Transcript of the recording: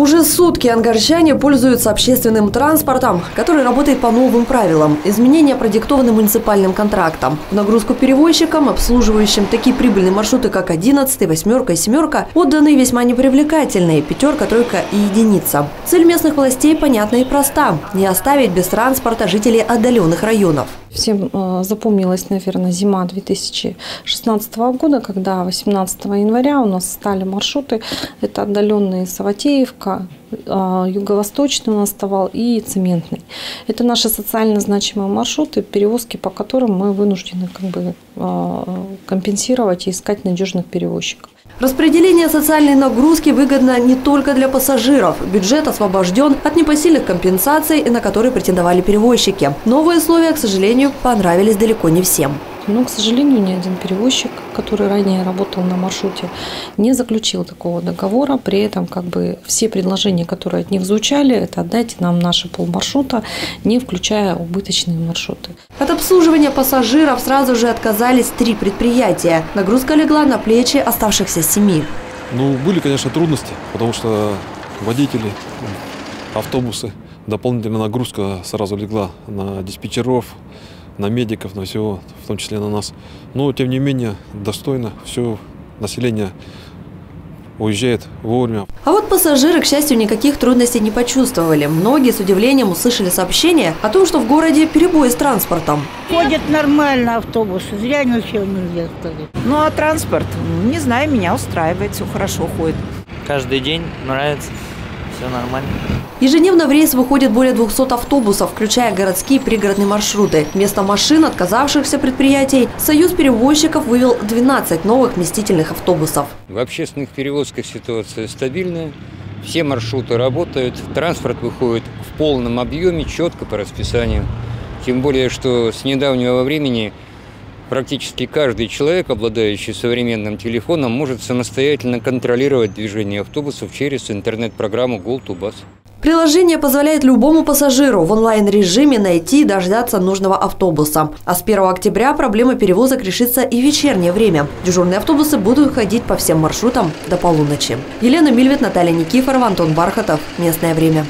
Уже сутки ангарчане пользуются общественным транспортом, который работает по новым правилам. Изменения продиктованы муниципальным контрактом. В нагрузку перевозчикам, обслуживающим такие прибыльные маршруты, как 11, 8 и 7, отданы весьма непривлекательные – 5, 3 и 1. Цель местных властей понятна и проста – не оставить без транспорта жителей отдаленных районов. Всем запомнилась, наверное, зима 2016 года, когда 18 января у нас стали маршруты. Это отдаленные Саватеевка, Юго-Восточный у нас вставал и Цементный. Это наши социально значимые маршруты, перевозки, по которым мы вынуждены компенсировать и искать надежных перевозчиков. Распределение социальной нагрузки выгодно не только для пассажиров. Бюджет освобожден от непосильных компенсаций, на которые претендовали перевозчики. Новые условия, к сожалению, понравились далеко не всем. Но, к сожалению, ни один перевозчик, который ранее работал на маршруте, не заключил такого договора. При этом все предложения, которые от них звучали, это отдайте нам наши полмаршрута, не включая убыточные маршруты. От обслуживания пассажиров сразу же отказались 3 предприятия. Нагрузка легла на плечи оставшихся 7. Были, конечно, трудности, потому что водители, автобусы, дополнительная нагрузка сразу легла на диспетчеров, на медиков, на всего, в том числе на нас. Но, тем не менее, достойно все население уезжает вовремя. А вот пассажиры, к счастью, никаких трудностей не почувствовали. Многие с удивлением услышали сообщение о том, что в городе перебои с транспортом. Ходят нормально автобусы, зря ничего нельзя сказать. А транспорт, не знаю, меня устраивает, все хорошо ходит. Каждый день нравится. Все нормально. Ежедневно в рейс выходит более 200 автобусов, включая городские и пригородные маршруты. Вместо машин отказавшихся предприятий Союз перевозчиков вывел 12 новых вместительных автобусов. В общественных перевозках ситуация стабильная. Все маршруты работают. Транспорт выходит в полном объеме, четко по расписанию. Тем более, что с недавнего времени практически каждый человек, обладающий современным телефоном, может самостоятельно контролировать движение автобусов через интернет-программу «ГолдБас». Приложение позволяет любому пассажиру в онлайн-режиме найти и дождаться нужного автобуса. А с 1 октября проблема перевозок решится и в вечернее время. Дежурные автобусы будут ходить по всем маршрутам до полуночи. Елена Мильвит, Наталья Никифорова, Антон Бархатов. Местное время.